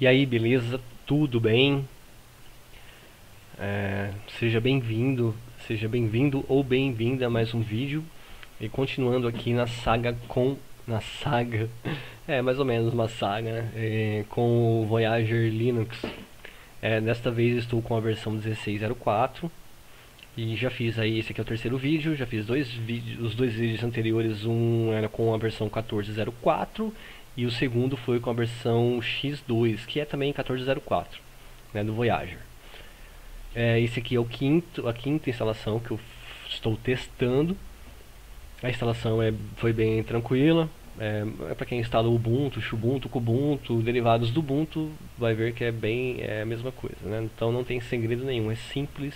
E aí, beleza? Tudo bem? Seja bem-vindo ou bem-vinda a mais um vídeo. E continuando aqui na saga mais ou menos uma saga, né? Com o Voyager Linux. Desta vez estou com a versão 16.04. E já fiz aí, esse aqui é o terceiro vídeo, já fiz dois vídeos, os dois vídeos anteriores, um era com a versão 14.04 e o segundo foi com a versão X2, que é também 14.04, né, do Voyager. Esse aqui é o a quinta instalação que eu estou testando. A instalação foi bem tranquila, para quem instala Ubuntu, Xubuntu, Kubuntu, derivados do Ubuntu, vai ver que é a mesma coisa, né? Então não tem segredo nenhum, é simples,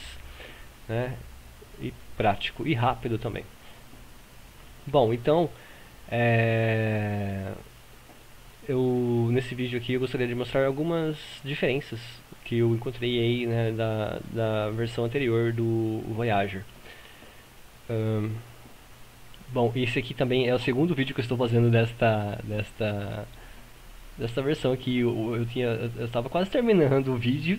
né, e prático e rápido também. Bom, então nesse vídeo aqui eu gostaria de mostrar algumas diferenças que eu encontrei aí, né, da versão anterior do Voyager. Bom, esse aqui também é o segundo vídeo que eu estou fazendo desta versão aqui. Eu estava quase terminando o vídeo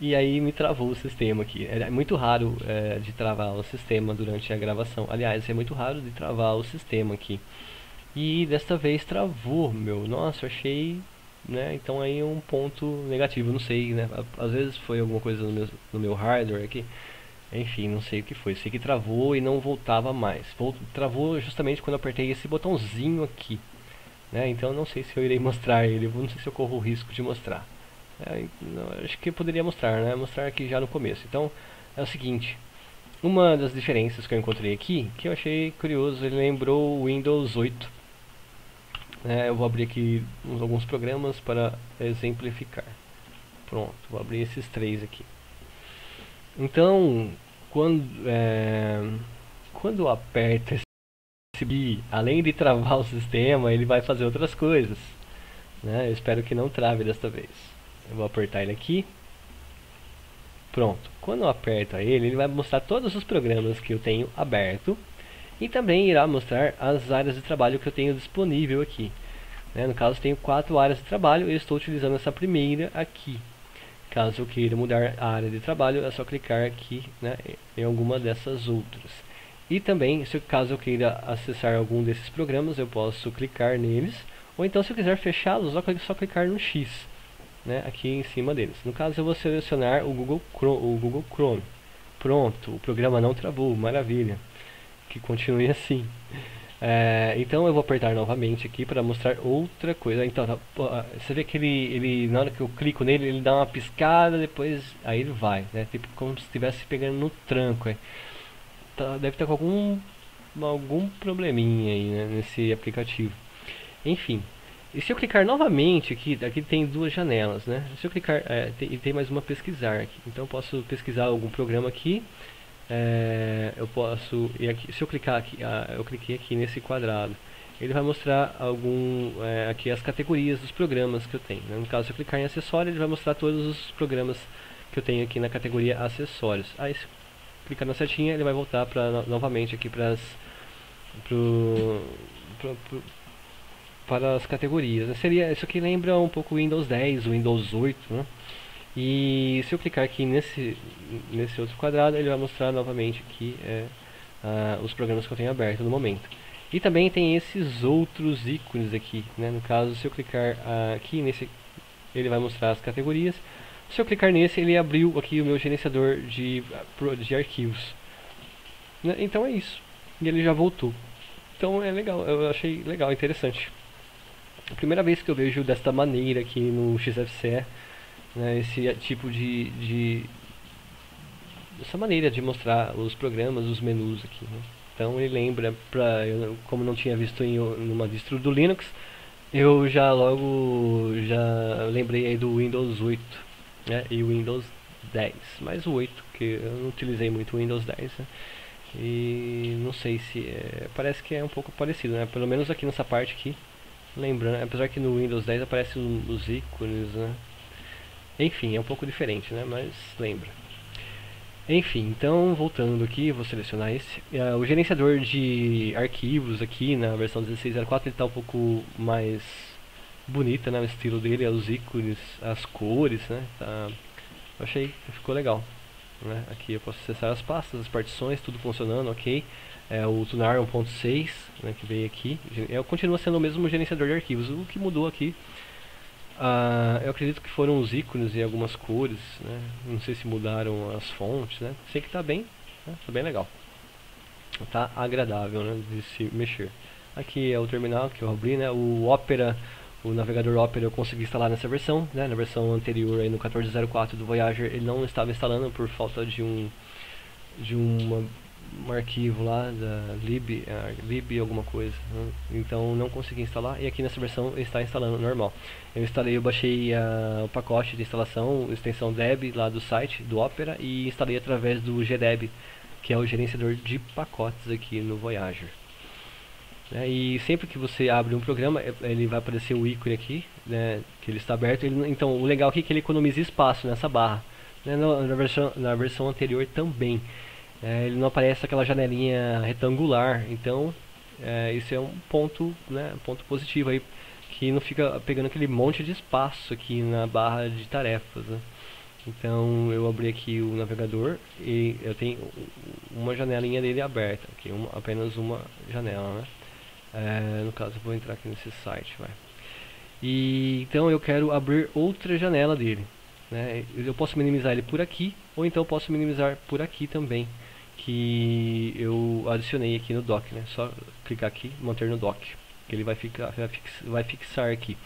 e aí me travou o sistema aqui. É muito raro de travar o sistema durante a gravação. Aliás, é muito raro de travar o sistema aqui. E desta vez travou, meu. Nossa, achei, né? Então aí é um ponto negativo, não sei, né? Às vezes foi alguma coisa no meu hardware aqui. Enfim, não sei o que foi. Sei que travou e não voltava mais. Travou justamente quando eu apertei esse botãozinho aqui, né? Então não sei se eu irei mostrar ele. Não sei se eu corro o risco de mostrar. Acho que eu poderia mostrar, né? Mostrar aqui já no começo. Então, é o seguinte. Uma das diferenças que eu encontrei aqui, que eu achei curioso, ele lembrou o Windows 8. Eu vou abrir aqui alguns programas para exemplificar. Pronto, vou abrir esses três aqui. Então, quando aperta esse B, além de travar o sistema, ele vai fazer outras coisas, né? Eu espero que não trave desta vez. Eu vou apertar ele aqui. Pronto. Quando eu aperto ele, ele vai mostrar todos os programas que eu tenho aberto. E também irá mostrar as áreas de trabalho que eu tenho disponível aqui, né? No caso, tenho 4 áreas de trabalho e eu estou utilizando essa primeira aqui. Caso eu queira mudar a área de trabalho, é só clicar aqui, né, em alguma dessas outras. E também, caso eu queira acessar algum desses programas, eu posso clicar neles. Ou então, se eu quiser fechá-los, só clicar no X, né, aqui em cima deles. No caso, eu vou selecionar o Google Chrome. Pronto, o programa não travou, maravilha. Que continue assim. Então eu vou apertar novamente aqui para mostrar outra coisa. Então você vê que ele na hora que eu clico nele, ele dá uma piscada, depois aí ele vai, né? Tipo como se estivesse pegando no tranco. Deve estar com algum probleminha aí, né, nesse aplicativo. Enfim, e se eu clicar novamente aqui tem duas janelas, né? Se eu clicar, tem mais uma pesquisar aqui. Então eu posso pesquisar algum programa aqui. Eu posso, e aqui, se eu clicar aqui, eu cliquei aqui nesse quadrado, ele vai mostrar aqui as categorias dos programas que eu tenho, né? No caso, se eu clicar em acessório, ele vai mostrar todos os programas que eu tenho aqui na categoria acessórios. Aí, se clicar na setinha, ele vai voltar novamente aqui para as categorias, né? Isso aqui lembra um pouco o Windows 10, o Windows 8, né? E se eu clicar aqui nesse outro quadrado, ele vai mostrar novamente aqui os programas que eu tenho aberto no momento. E também tem esses outros ícones aqui, né? No caso, se eu clicar aqui nesse, ele vai mostrar as categorias. Se eu clicar nesse, ele abriu aqui o meu gerenciador de arquivos, né? Então é isso. E ele já voltou. Então é legal, eu achei legal, interessante. A primeira vez que eu vejo desta maneira aqui no XFCE, né, esse tipo essa maneira de mostrar os programas, os menus aqui, né? Então ele lembra, como não tinha visto em uma distro do Linux, eu já lembrei aí do Windows 8, né, e o Windows 10, mas o 8, que eu não utilizei muito o Windows 10, né? E não sei se parece que é um pouco parecido, né? Pelo menos aqui nessa parte aqui, lembrando, apesar que no Windows 10 aparecem os ícones, né? Enfim, é um pouco diferente, né? Mas lembra. Enfim, então voltando aqui, vou selecionar esse. O gerenciador de arquivos aqui na versão 16.04 está um pouco mais bonita, né? O estilo dele, os ícones, as cores, né? Tá, eu achei que ficou legal, né? Aqui eu posso acessar as pastas, as partições, tudo funcionando, ok. É o Tunar 1.6, né, que veio aqui. Continua sendo o mesmo gerenciador de arquivos. O que mudou aqui, eu acredito que foram os ícones e algumas cores, né? Não sei se mudaram as fontes, né? Sei que está bem, né? Tá bem legal. Tá agradável, né, de se mexer. Aqui é o terminal que eu abri, né? O Opera, o navegador Opera eu consegui instalar nessa versão, né? Na versão anterior aí, no 14.04 do Voyager, ele não estava instalando por falta de um arquivo lá da lib alguma coisa, né? Então não consegui instalar, e aqui nessa versão está instalando normal. Eu baixei o pacote de instalação, extensão deb lá do site do Opera, e instalei através do gdeb, que é o gerenciador de pacotes aqui no Voyager. E sempre que você abre um programa, ele vai aparecer o ícone aqui, né, que ele está aberto. Então o legal aqui é que ele economiza espaço nessa barra, né, na versão anterior também. Ele não aparece aquela janelinha retangular, então isso é um ponto, né, ponto positivo aí, que não fica pegando aquele monte de espaço aqui na barra de tarefas, né. Então eu abri aqui o navegador e eu tenho uma janelinha dele aberta, okay, apenas uma janela, né. No caso eu vou entrar aqui nesse site, vai. E então eu quero abrir outra janela dele, né? Eu posso minimizar ele por aqui, ou então posso minimizar por aqui também, que eu adicionei aqui no dock, né? Só clicar aqui, manter no dock, que ele vai fixar aqui.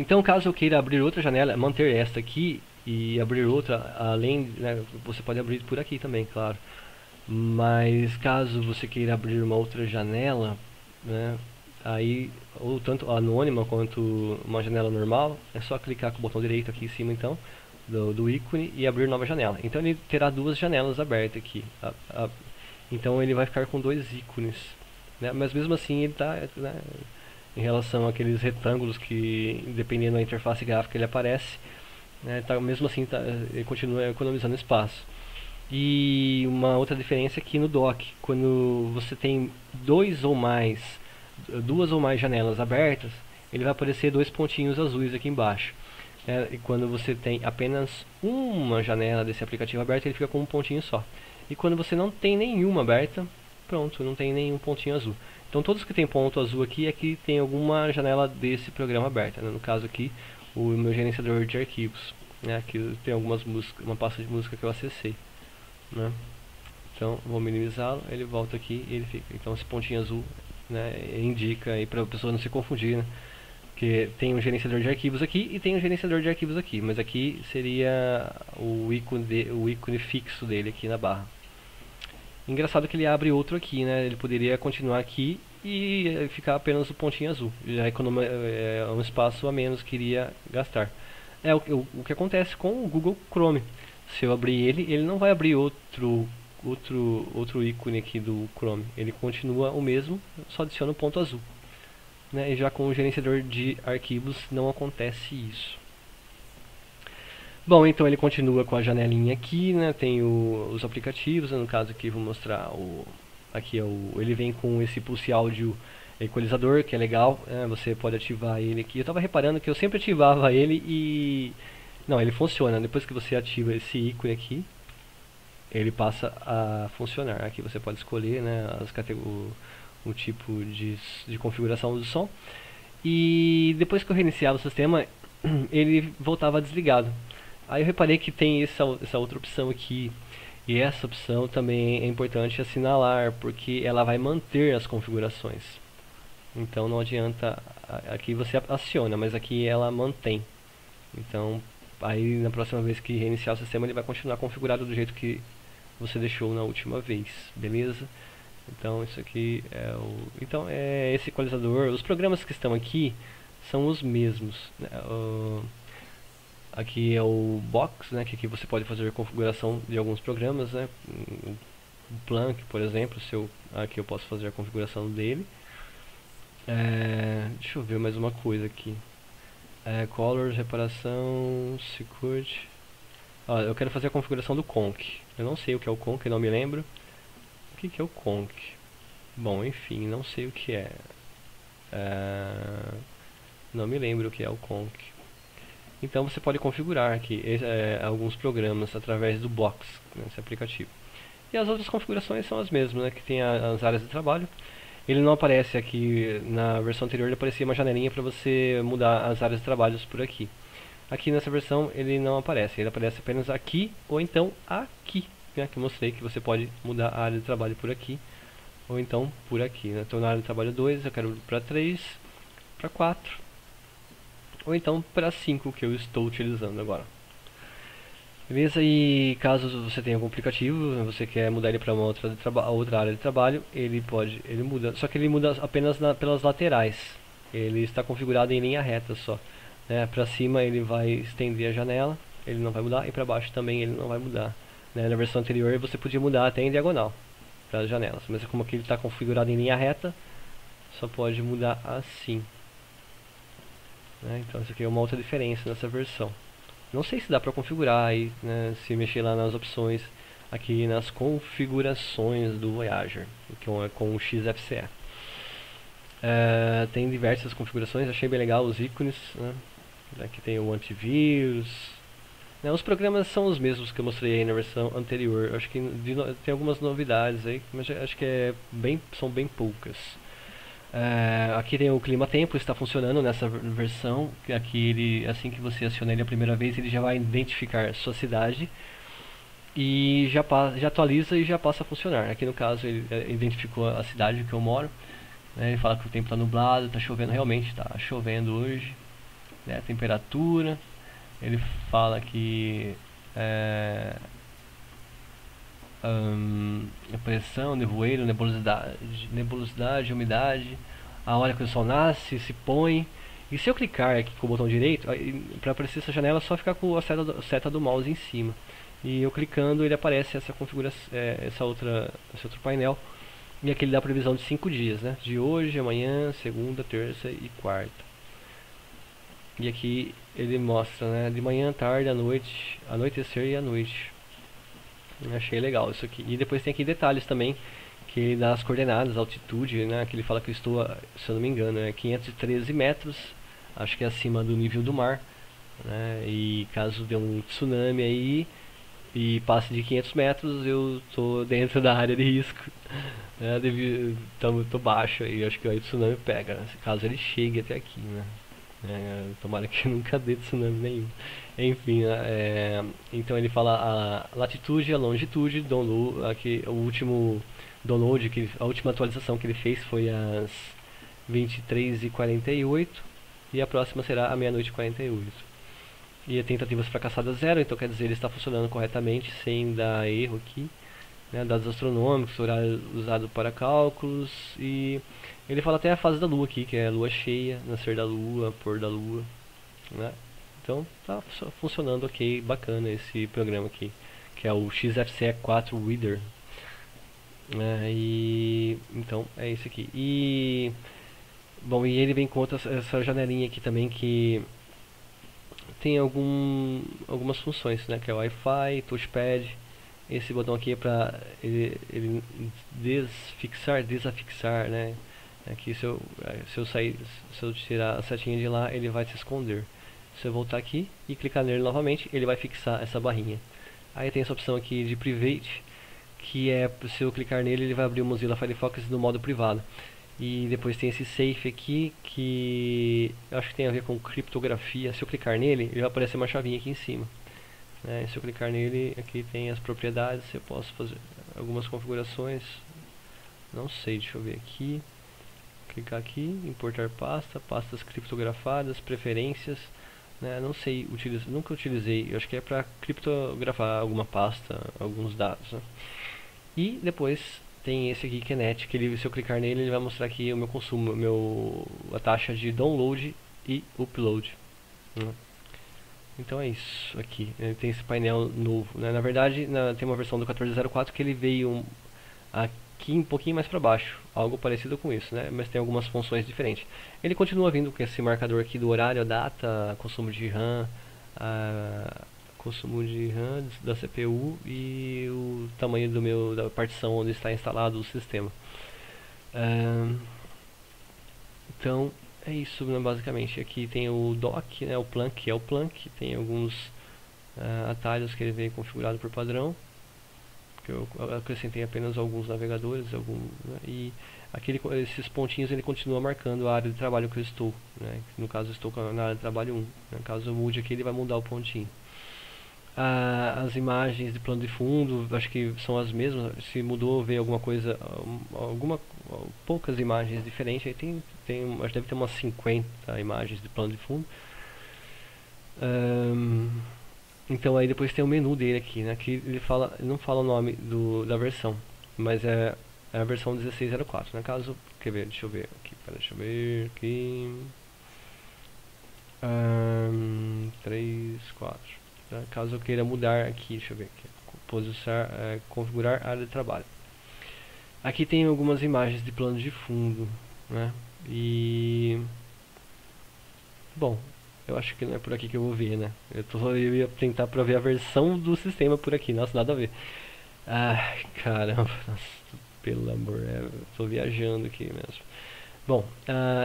Então caso eu queira abrir outra janela, manter esta aqui e abrir outra, além, né, você pode abrir por aqui também, claro. Mas caso você queira abrir uma outra janela, né, aí, ou tanto anônima quanto uma janela normal, é só clicar com o botão direito aqui em cima, então, do ícone, e abrir nova janela. Então ele terá duas janelas abertas aqui. Então ele vai ficar com dois ícones, né, mas mesmo assim ele está, né, em relação àqueles retângulos que, dependendo da interface gráfica, ele aparece, né, tá, mesmo assim ele continua economizando espaço. E uma outra diferença aqui no dock, quando você tem duas ou mais janelas abertas, ele vai aparecer dois pontinhos azuis aqui embaixo. E quando você tem apenas uma janela desse aplicativo aberta, ele fica com um pontinho só. E quando você não tem nenhuma aberta, pronto, não tem nenhum pontinho azul. Então todos que tem ponto azul aqui é que tem alguma janela desse programa aberta, né? No caso aqui, o meu gerenciador de arquivos, né? Aqui tem algumas músicas, uma pasta de música que eu acessei, né? Então vou minimizá-lo, ele volta aqui e ele fica. Então esse pontinho azul, né, indica aí para a pessoa não se confundir, né, que tem um gerenciador de arquivos aqui e tem um gerenciador de arquivos aqui, mas aqui seria o ícone fixo dele aqui na barra. Engraçado que ele abre outro aqui, né? Ele poderia continuar aqui e ficar apenas o pontinho azul, já é um espaço a menos que iria gastar. É o que acontece com o Google Chrome. Se eu abrir ele, ele não vai abrir outro ícone aqui do Chrome. Ele continua o mesmo, só adiciona um ponto azul, né? E já com o gerenciador de arquivos não acontece isso. Bom, então ele continua com a janelinha aqui, né? Tem os aplicativos, no caso aqui vou mostrar ele vem com esse pulse áudio equalizador, que é legal, né? Você pode ativar ele aqui. Eu estava reparando que eu sempre ativava ele e... Não, ele funciona. Depois que você ativa esse ícone aqui, ele passa a funcionar. Aqui você pode escolher, né, o tipo de configuração do som. E depois que eu reiniciava o sistema, ele voltava desligado. Aí eu reparei que tem essa outra opção aqui. E essa opção também é importante assinalar, porque ela vai manter as configurações. Então não adianta... Aqui você aciona, mas aqui ela mantém. Então... Aí na próxima vez que reiniciar o sistema, ele vai continuar configurado do jeito que você deixou na última vez, beleza? Então isso aqui é esse equalizador. Os programas que estão aqui são os mesmos, né? Aqui é o Box, né? Que aqui você pode fazer a configuração de alguns programas, né? O Plank, por exemplo, aqui eu posso fazer a configuração dele. Deixa eu ver mais uma coisa aqui. Colors, reparação, security. Eu quero fazer a configuração do Conky. Eu não sei o que é o Conky, não me lembro. O que é o Conky? Bom, enfim, não sei o que é. Não me lembro o que é o Conky. Então você pode configurar aqui alguns programas através do Box, né, esse aplicativo. E as outras configurações são as mesmas, né, que tem as áreas de trabalho. Ele não aparece aqui, na versão anterior ele aparecia uma janelinha para você mudar as áreas de trabalho por aqui. Aqui nessa versão ele não aparece, ele aparece apenas aqui ou então aqui, né, que eu mostrei que você pode mudar a área de trabalho por aqui ou então por aqui, né. Então na área de trabalho 2 eu quero ir para 3, para 4 ou então para 5, que eu estou utilizando agora. Beleza, e caso você tenha algum aplicativo, você quer mudar ele para uma outra área de trabalho, ele muda, só que ele muda apenas pelas laterais. Ele está configurado em linha reta só, né? Para cima ele vai estender a janela, ele não vai mudar, e para baixo também ele não vai mudar, né? Na versão anterior você podia mudar até em diagonal para as janelas, mas como aqui ele está configurado em linha reta, só pode mudar assim, né? Então isso aqui é uma outra diferença nessa versão. Não sei se dá para configurar aí, né, se mexer lá nas opções, aqui nas configurações do Voyager, que é com o XFCE. Tem diversas configurações, achei bem legal os ícones, né? Aqui tem o antivírus, né, os programas são os mesmos que eu mostrei aí na versão anterior. Acho que tem algumas novidades aí, mas acho que são bem poucas. Aqui tem o clima-tempo, está funcionando nessa versão. Aqui ele, assim que você aciona ele a primeira vez, ele já vai identificar sua cidade e já atualiza e já passa a funcionar. Aqui no caso ele identificou a cidade que eu moro, né, ele fala que o tempo está nublado, está chovendo, realmente está chovendo hoje, né, a temperatura. Ele fala que pressão, nevoeiro, nebulosidade, umidade, a hora que o sol nasce, se põe. E se eu clicar aqui com o botão direito, para aparecer essa janela é só ficar com a seta do mouse em cima. E eu clicando ele aparece essa configuração, esse outro painel. E aqui ele dá a previsão de 5 dias, né? De hoje, amanhã, segunda, terça e quarta. E aqui ele mostra, né, de manhã, tarde, à noite, anoitecer e à noite. Achei legal isso aqui. E depois tem aqui detalhes também, que ele dá as coordenadas, a altitude, né, que ele fala que eu estou, se eu não me engano, é 513 metros, acho que é acima do nível do mar, né, e caso dê um tsunami aí e passe de 500 metros, eu estou dentro da área de risco, né, então eu estou baixo aí, acho que aí o tsunami pega, né, caso ele chegue até aqui, né. Tomara que nunca dê tsunami nenhum. Enfim, então ele fala a latitude, a longitude, download, aqui, o último download, a última atualização que ele fez foi às 23h48 e a próxima será à meia-noite e 48. E a tentativas fracassadas 0, então quer dizer, ele está funcionando corretamente, sem dar erro aqui, né, dados astronômicos, horário usado para cálculos. E ele fala até a fase da lua aqui, que é lua cheia, nascer da lua, pôr da lua, né? Então tá funcionando ok, bacana esse programa aqui, que é o XFCE4 Reader, né? E então é isso aqui. E bom, e ele vem com essa janelinha aqui também, que tem algumas funções, né, que é o Wi-Fi, touchpad. Esse botão aqui é para ele desfixar, desafixar, né? Aqui se eu sair, se eu tirar a setinha de lá, ele vai se esconder. Se eu voltar aqui e clicar nele novamente, ele vai fixar essa barrinha. Aí tem essa opção aqui de private, que é, se eu clicar nele, ele vai abrir o Mozilla Firefox no modo privado. E depois tem esse safe aqui, que eu acho que tem a ver com criptografia. Se eu clicar nele, ele vai aparecer uma chavinha aqui em cima, né? Se eu clicar nele, aqui tem as propriedades, eu posso fazer algumas configurações. Não sei, deixa eu ver aqui. Clicar aqui, importar pasta, pastas criptografadas, preferências, né? Não sei, nunca utilizei, eu acho que é para criptografar alguma pasta, alguns dados, né? E depois tem esse aqui que é Net, que se eu clicar nele, ele vai mostrar aqui o meu consumo, a taxa de download e upload, né? Então é isso aqui, ele tem esse painel novo, né? Na verdade, tem uma versão do 14.04 que ele veio aqui um pouquinho mais para baixo, algo parecido com isso, né? Mas tem algumas funções diferentes. Ele continua vindo com esse marcador aqui do horário, a data, consumo de RAM, consumo de RAM da CPU e o tamanho da partição onde está instalado o sistema. Então é isso, né, basicamente. Aqui tem o dock, né, o Plank, que é o Plank, tem alguns atalhos que ele vem configurado por padrão, que eu acrescentei apenas alguns navegadores, né, e aquele, esses pontinhos ele continua marcando a área de trabalho que eu estou, né, no caso eu estou na área de trabalho 1, né, caso eu mude aqui ele vai mudar o pontinho. As imagens de plano de fundo, acho que são as mesmas, se mudou, veio alguma coisa, poucas imagens diferentes, aí acho que deve ter umas 50 imagens de plano de fundo. Então aí depois tem o menu dele aqui, né, que ele não fala o nome da versão, mas é a versão 16.04, né, caso, quer ver, deixa eu ver aqui, aqui, 3, 4... Caso eu queira mudar aqui, deixa eu ver aqui, configurar a área de trabalho. Aqui tem algumas imagens de plano de fundo, né? E bom, eu acho que não é por aqui que eu vou ver, né? Eu ia tentar pra ver a versão do sistema por aqui, nossa, nada a ver. Ai, caramba, nossa, pelo amor, tô viajando aqui mesmo. Bom,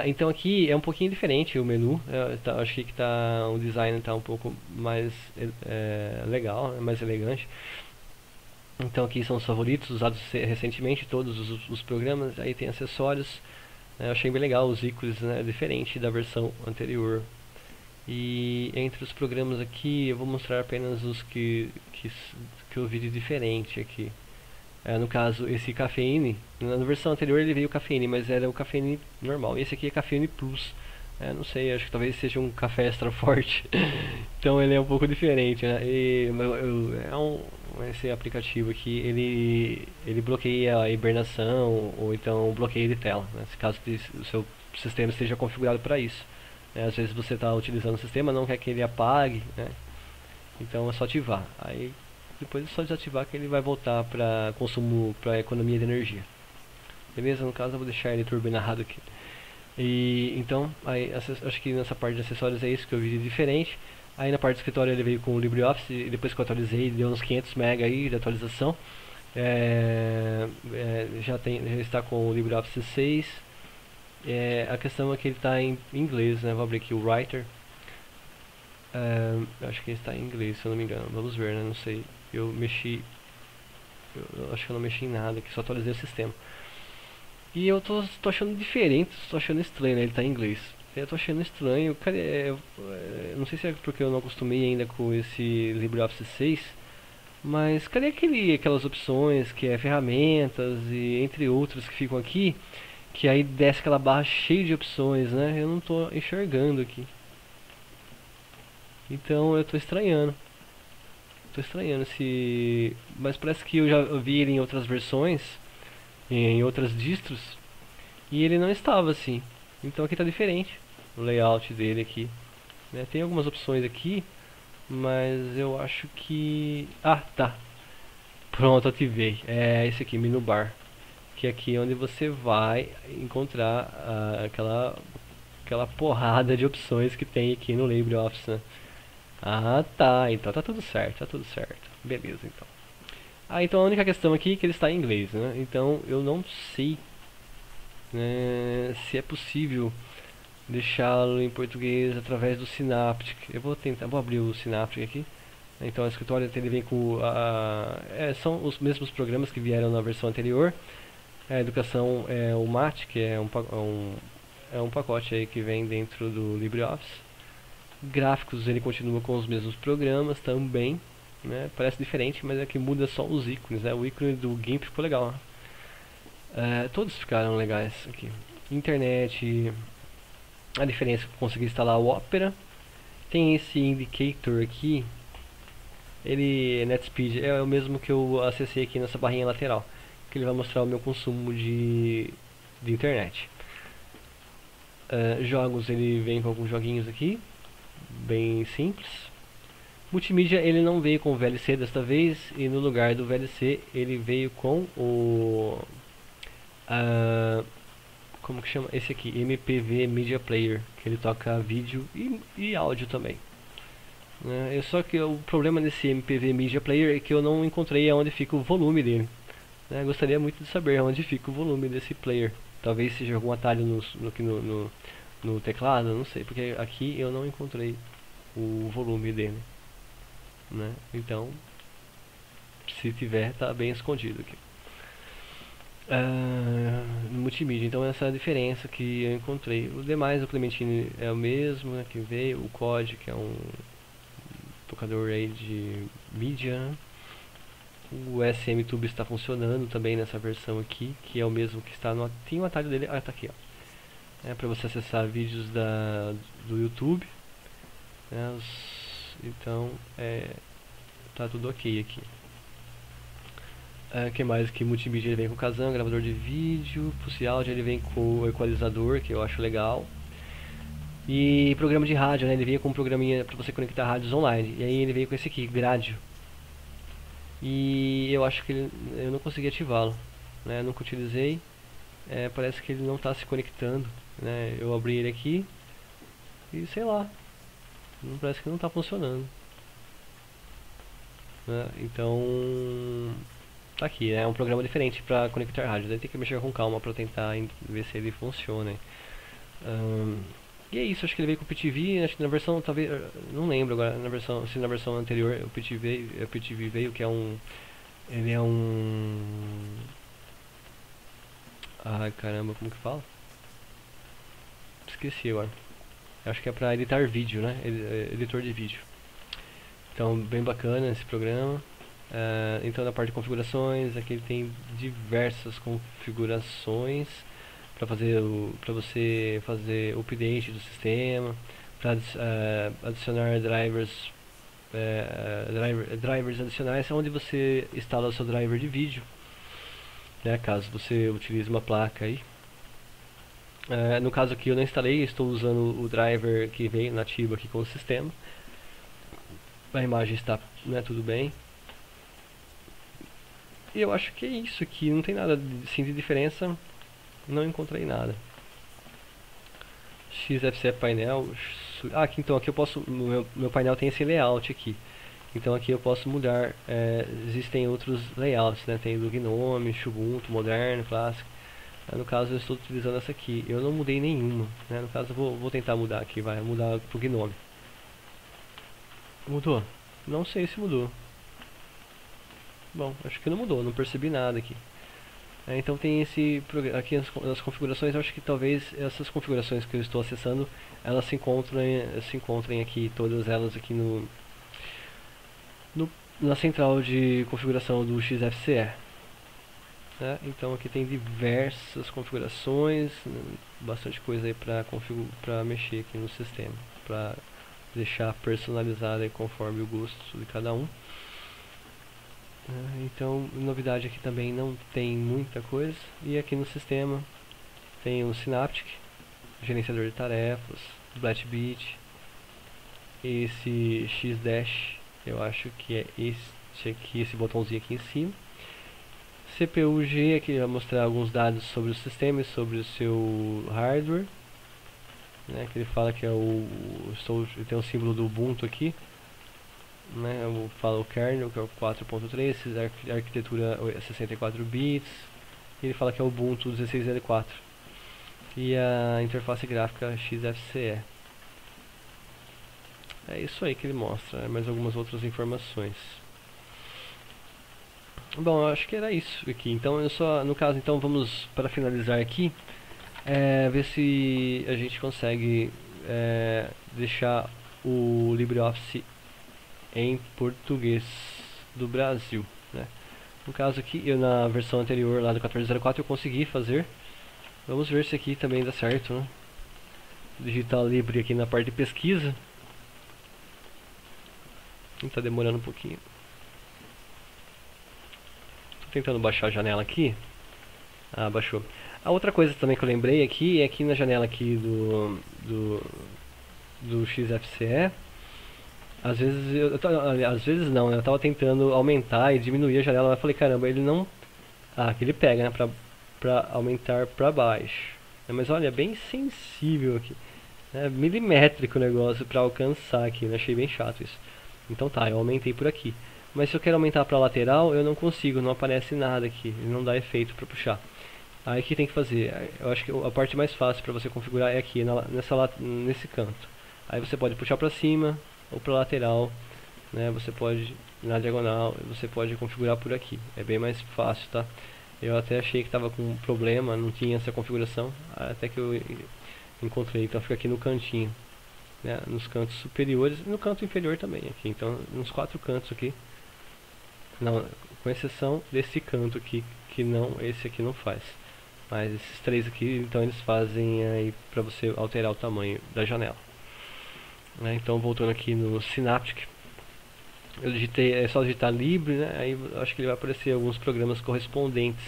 então aqui é um pouquinho diferente o menu, eu achei que o design está um pouco mais legal, mais elegante. Então aqui são os favoritos, usados recentemente, todos os programas, aí tem acessórios, eu achei bem legal os ícones, né, diferente da versão anterior. E entre os programas aqui eu vou mostrar apenas os que eu vi de diferente aqui. No caso, esse Cafeine, na versão anterior ele veio Cafeine, mas era o Cafeine normal, e esse aqui é Cafeine Plus, não sei, acho que talvez seja um café extra forte, então ele é um pouco diferente, né? E, esse aplicativo aqui, ele bloqueia a hibernação, ou então bloqueia de tela, né? Caso o seu sistema esteja configurado para isso, né? Às vezes você está utilizando o sistema, não quer que ele apague, né? Então é só ativar, aí depois é só desativar que ele vai voltar para consumo, para economia de energia. Beleza? No caso eu vou deixar ele turbinado aqui. E então, aí, acho que nessa parte de acessórios é isso que eu vi de diferente. Aí na parte do escritório ele veio com o LibreOffice, e depois que eu atualizei deu uns 500 MB aí de atualização. Já está com o LibreOffice 6. A questão é que ele está em inglês, né? Vou abrir aqui o Writer. Acho que ele está em inglês, se eu não me engano. Vamos ver, né? Não sei. Acho que eu não mexi em nada aqui, só atualizei o sistema. E eu tô achando diferente, tô achando estranho, né? Ele tá em inglês. Eu tô achando estranho, cara, não sei se é porque eu não acostumei ainda com esse LibreOffice 6, mas cadê aquelas opções que é ferramentas e entre outros que ficam aqui, que aí desce aquela barra cheia de opções, né? Eu não tô enxergando aqui. Então eu tô estranhando. Mas parece que eu já vi ele em outras versões, em outras distros, e ele não estava assim. Então aqui está diferente o layout dele aqui, né? Tem algumas opções aqui, mas eu acho que... Ah, tá. Pronto, ativei. É esse aqui, menu bar, que aqui é onde você vai encontrar aquela porrada de opções que tem aqui no LibreOffice, né? Ah, tá, então tá tudo certo, beleza, então. Então a única questão aqui é que ele está em inglês, né, então eu não sei se é possível deixá-lo em português através do Synaptic. Eu vou tentar, vou abrir o Synaptic aqui, então o escritório ele vem com, são os mesmos programas que vieram na versão anterior, a educação é o MAT, que é um pacote aí que vem dentro do LibreOffice. Gráficos ele continua com os mesmos programas também, né? Parece diferente, mas é que muda só os ícones, né? O ícone do GIMP ficou legal, né? Todos ficaram legais aqui. Internet, a diferença é que eu consegui instalar o Opera. Tem esse indicator aqui, ele NetSpeed, é o mesmo que eu acessei aqui nessa barrinha lateral, que ele vai mostrar o meu consumo de internet. Jogos, ele vem com alguns joguinhos aqui bem simples. Multimídia ele não veio com o VLC desta vez, e no lugar do VLC ele veio com o como que chama? Esse aqui, MPV Media Player, que ele toca vídeo e áudio também, né? Só que o problema desse MPV Media Player é que eu não encontrei onde fica o volume dele, né? Eu gostaria muito de saber onde fica o volume desse player, talvez seja algum atalho no, no, no, no teclado, não sei, porque aqui eu não encontrei o volume dele, né? Então, se tiver, tá bem escondido aqui. Multimídia, então essa é a diferença que eu encontrei. O demais, o Clementine é o mesmo, né, que veio, o Kodi, que é um tocador aí de mídia. O SMTube está funcionando também nessa versão aqui, que é o mesmo que está no... Tem um atalho dele, ah, tá aqui, ó. É para você acessar vídeos do YouTube, né, então, tá tudo ok aqui. Que mais que multimídia, ele vem com o Kazam, gravador de vídeo, pulse áudio, ele vem com o equalizador, que eu acho legal. E programa de rádio, né, ele veio com um programinha para você conectar rádios online. E aí ele veio com esse aqui, Gradio. E eu acho que eu não consegui ativá-lo, né, nunca utilizei. Parece que ele não está se conectando, né, eu abri ele aqui e sei lá, parece que não está funcionando, né, então... Tá aqui, é um programa diferente para conectar rádios, aí tem que mexer com calma para tentar ver se ele funciona. E é isso, acho que ele veio com o PTV, acho que na versão, talvez, não lembro agora, se na versão anterior o PTV veio, que é um... Ele é um... Ai caramba, como que fala? Esqueci agora. Acho que é para editar vídeo, né? Editor de vídeo. Então, bem bacana esse programa. Então, na parte de configurações, aqui ele tem diversas configurações para você fazer update do sistema, para adicionar drivers, drivers adicionais, onde você instala o seu driver de vídeo, né, caso você utilize uma placa aí. No caso aqui eu não instalei, estou usando o driver que vem nativo aqui com o sistema. A imagem está, né, tudo bem. E eu acho que é isso aqui, não tem nada assim, de diferença, não encontrei nada. XFCE painel, aqui então, aqui eu posso, meu painel tem esse layout aqui, então aqui eu posso mudar, existem outros layouts, né, tem do Gnome, Xubuntu, moderno, clássico, no caso eu estou utilizando essa aqui, eu não mudei nenhuma, né, no caso eu vou tentar mudar aqui, vai mudar pro Gnome. Mudou? Não sei se mudou. Bom, acho que não mudou, não percebi nada aqui. Então tem esse aqui as configurações, eu acho que talvez essas configurações que eu estou acessando, elas se encontrem aqui, todas elas aqui na central de configuração do XFCE. Né? Então aqui tem diversas configurações, bastante coisa aí para mexer aqui no sistema, para deixar personalizado aí conforme o gosto de cada um. Então, novidade aqui também não tem muita coisa. E aqui no sistema tem o Synaptic, gerenciador de tarefas, Blackbeat, esse X-Dash, eu acho que é este aqui, esse botãozinho aqui em cima. CPU-G, aqui vai mostrar alguns dados sobre o sistema e sobre o seu hardware, né, que ele fala que é tem o símbolo do Ubuntu aqui. Né, eu falo o kernel, que é o 4.3, arquitetura 64 bits, e ele fala que é o Ubuntu 16.04 e a interface gráfica XFCE. É isso aí que ele mostra, mais algumas outras informações. Bom, eu acho que era isso aqui, então eu só, no caso, então vamos para finalizar aqui, ver se a gente consegue deixar o LibreOffice em português do Brasil, né? No caso aqui, eu na versão anterior lá do 14.04 eu consegui fazer. Vamos ver se aqui também dá certo, né? Digitar Libre aqui na parte de pesquisa. Tá demorando um pouquinho. Tô tentando baixar a janela aqui. Ah, baixou. A outra coisa também que eu lembrei aqui é que na janela aqui do XFCE, às vezes não, eu tava tentando aumentar e diminuir a janela, mas eu falei, caramba, ele não... Ah, aqui ele pega, né, pra aumentar pra baixo. Mas olha, é bem sensível aqui. É milimétrico o negócio pra alcançar aqui, né? Achei bem chato isso. Então tá, eu aumentei por aqui. Mas se eu quero aumentar pra lateral, eu não consigo, não aparece nada aqui, ele não dá efeito pra puxar. Aí o que tem que fazer? Eu acho que a parte mais fácil para você configurar é aqui, nesse canto. Aí você pode puxar para cima ou para lateral, né? Você pode ir na diagonal, você pode configurar por aqui. É bem mais fácil, tá? Eu até achei que estava com um problema, não tinha essa configuração, até que eu encontrei. Então fica aqui no cantinho, né? Nos cantos superiores e no canto inferior também. Aqui. Então nos quatro cantos aqui, não, com exceção desse canto aqui, que não, esse aqui não faz. Mas esses três aqui, então eles fazem aí para você alterar o tamanho da janela. Né? Então voltando aqui no Synaptic, eu digitei, é só digitar Libre, né? Aí acho que ele vai aparecer alguns programas correspondentes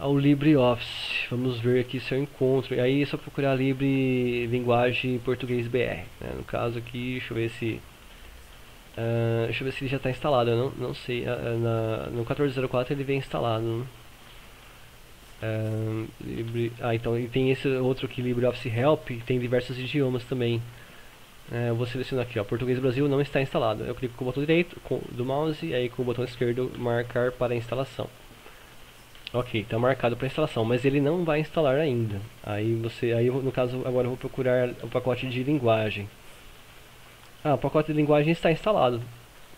ao LibreOffice. Vamos ver aqui se eu encontro. E aí é só procurar Libre Linguagem Português BR. Né? No caso aqui, deixa eu ver se deixa eu ver se ele já está instalado. Eu não sei. No 1404 ele vem instalado. Né? Então e tem esse outro aqui, LibreOffice Help, tem diversos idiomas também. Eu vou selecionar aqui, ó, Português Brasil não está instalado. Eu clico com o botão direito do mouse e aí com o botão esquerdo marcar para instalação. Ok, está marcado para instalação, mas ele não vai instalar ainda. Aí no caso agora eu vou procurar o pacote de linguagem. O pacote de linguagem está instalado.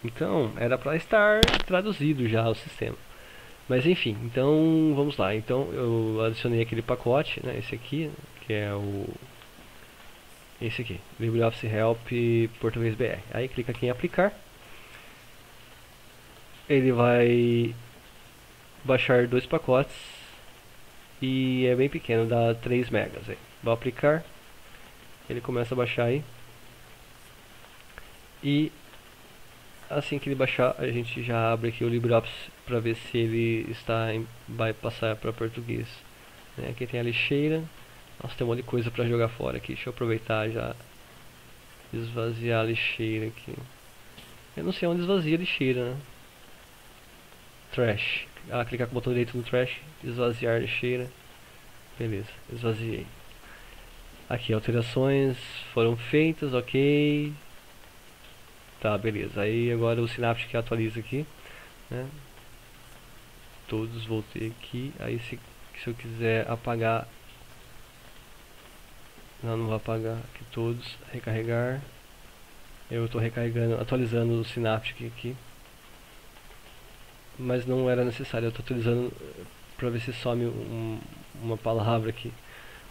Então era para estar traduzido já o sistema. Mas enfim, então vamos lá. Então eu adicionei aquele pacote, né, esse aqui, que é o... esse aqui, LibreOffice Help Português BR. Aí clica aqui em aplicar. Ele vai baixar dois pacotes e é bem pequeno, dá 3 megas. Aí. Vou aplicar, ele começa a baixar aí. E assim que ele baixar, a gente já abre aqui o LibreOffice para ver se ele está vai passar para português. Né? Aqui tem a lixeira. Nossa, tem um monte de coisa pra jogar fora aqui. Deixa eu aproveitar já. Esvaziar a lixeira aqui. Eu não sei onde esvazia a lixeira, né? Trash. Clicar com o botão direito no trash. Esvaziar a lixeira. Beleza, esvaziei. Aqui, alterações foram feitas, ok. Tá, beleza. Aí agora o Synaptic atualiza aqui. Né? Todos, voltei aqui. Aí se eu quiser apagar... não vou apagar aqui todos, recarregar. Eu estou recarregando, atualizando o Synaptic aqui, mas não era necessário. Eu estou atualizando para ver se some uma palavra aqui.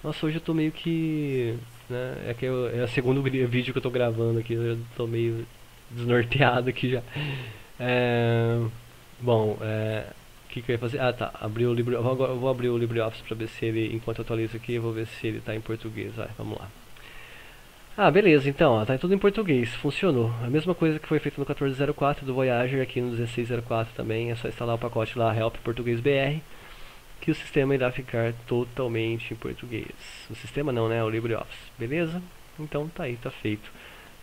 Nossa, hoje eu estou meio que, né, é o segundo vídeo que eu estou gravando aqui, eu estou meio desnorteado aqui já. Bom, que eu ia fazer? Tá, abriu o LibreOffice. Agora eu vou abrir o LibreOffice para ver se ele, enquanto atualiza aqui, eu vou ver se ele está em português. Vai, vamos lá. Beleza, então, está tudo em português, funcionou. A mesma coisa que foi feita no 1404 do Voyager, aqui no 1604 também, é só instalar o pacote lá, Help Português BR, que o sistema irá ficar totalmente em português. O sistema não, né? O LibreOffice, beleza? Então tá aí, tá feito.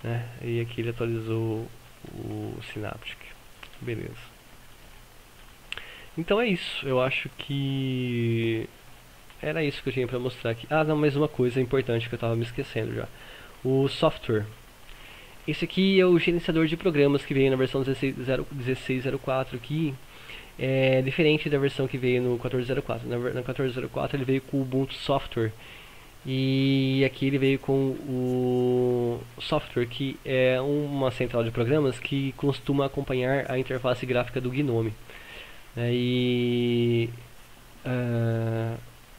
Né? E aqui ele atualizou o Synaptic, beleza. Então é isso, eu acho que era isso que eu tinha para mostrar aqui. Não, mais uma coisa importante que eu estava me esquecendo já. O software. Esse aqui é o gerenciador de programas que veio na versão 1604 aqui. É diferente da versão que veio no 1404. Na 1404 ele veio com o Ubuntu Software. E aqui ele veio com o software, que é uma central de programas que costuma acompanhar a interface gráfica do Gnome.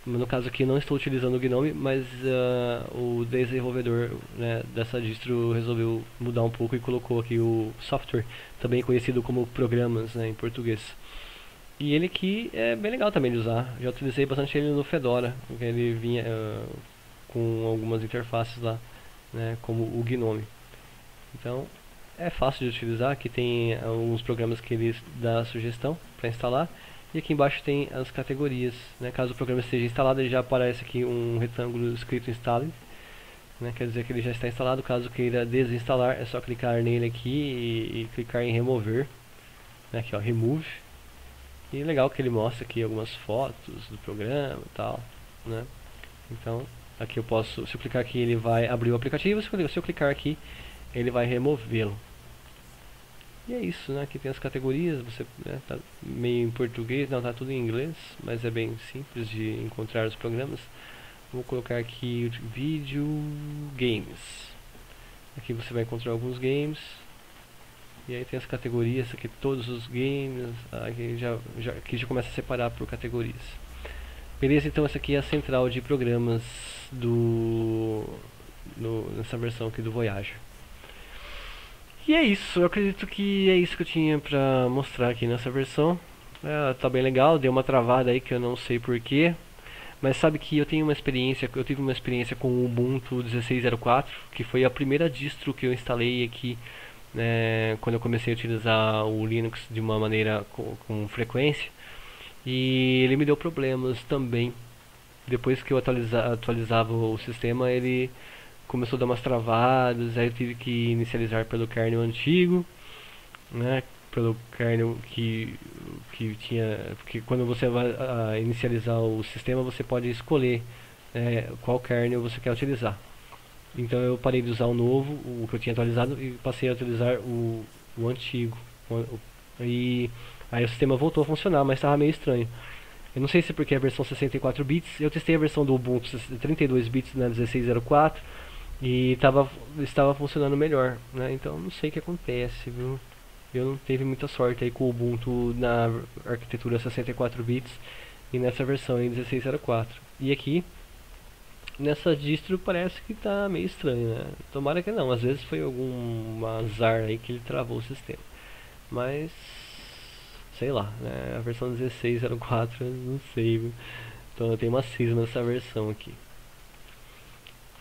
No caso aqui não estou utilizando o Gnome, mas o desenvolvedor, né, dessa distro resolveu mudar um pouco e colocou aqui o software, também conhecido como programas, né, em português. E ele aqui é bem legal também de usar, já utilizei bastante ele no Fedora, porque ele vinha com algumas interfaces lá, né, como o Gnome. Então é fácil de utilizar, aqui tem alguns programas que ele dá sugestão para instalar. E aqui embaixo tem as categorias, né? Caso o programa esteja instalado, ele já aparece aqui um retângulo escrito Instale, né? Quer dizer que ele já está instalado, caso queira desinstalar, é só clicar nele aqui e clicar em remover. Aqui, ó, Remove. E legal que ele mostra aqui algumas fotos do programa e tal, né? Então, aqui eu posso, se eu clicar aqui ele vai abrir o aplicativo, se eu clicar aqui ele vai removê-lo. E é isso, né? Aqui tem as categorias, você, né, tá meio em português, não, tá tudo em inglês, mas é bem simples de encontrar os programas. Vou colocar aqui vídeo games. Aqui você vai encontrar alguns games. E aí tem as categorias, aqui todos os games, aqui já começa a separar por categorias. Beleza, então essa aqui é a central de programas nessa versão aqui do Voyager. E é isso, eu acredito que é isso que eu tinha pra mostrar aqui nessa versão. Ela tá bem legal, deu uma travada aí que eu não sei porquê. Mas sabe que eu tive uma experiência com o Ubuntu 16.04, que foi a primeira distro que eu instalei aqui, né, quando eu comecei a utilizar o Linux de uma maneira com frequência. E ele me deu problemas também. Depois que eu atualizava o sistema, ele começou a dar umas travadas, aí eu tive que inicializar pelo kernel antigo, né, pelo kernel que tinha, porque quando você vai inicializar o sistema você pode escolher qual kernel você quer utilizar. Então eu parei de usar o novo, o que eu tinha atualizado, e passei a utilizar o antigo, e aí o sistema voltou a funcionar, mas estava meio estranho. Eu não sei se porque é a versão 64 bits, eu testei a versão do Ubuntu 32 bits na 16.04, e estava funcionando melhor, né? Então não sei o que acontece, viu? Eu não tive muita sorte aí com o Ubuntu na arquitetura 64 bits e nessa versão em 16.04. E aqui nessa distro parece que tá meio estranho, né? Tomara que não, às vezes foi algum azar aí que ele travou o sistema. Mas sei lá, né? A versão 16.04 não sei, viu? Então eu tenho uma cisma nessa versão aqui.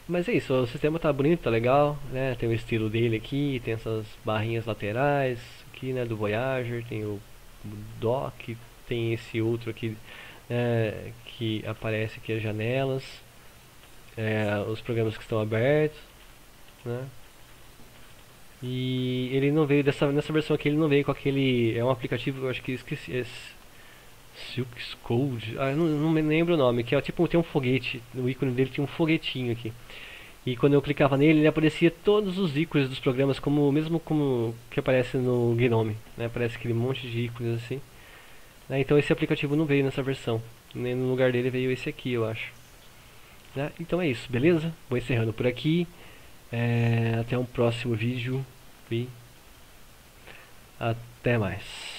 Mas é isso, o sistema tá bonito, tá legal, né? Tem o estilo dele aqui, tem essas barrinhas laterais aqui, né, do Voyager, tem o dock, tem esse outro aqui, que aparece aqui as janelas, os programas que estão abertos, né? E ele não veio nessa versão aqui, ele não veio com aquele, é um aplicativo, eu acho que esqueci, Silk's Code, ah, eu não me lembro o nome, que é tipo, tem um foguete, o ícone dele tinha um foguetinho aqui. E quando eu clicava nele, ele aparecia todos os ícones dos programas, mesmo como que aparece no Gnome, né? Aparece aquele monte de ícones assim. Né? Então esse aplicativo não veio nessa versão, nem no lugar dele veio esse aqui, eu acho. Né? Então é isso, beleza? Vou encerrando por aqui, até um próximo vídeo e até mais.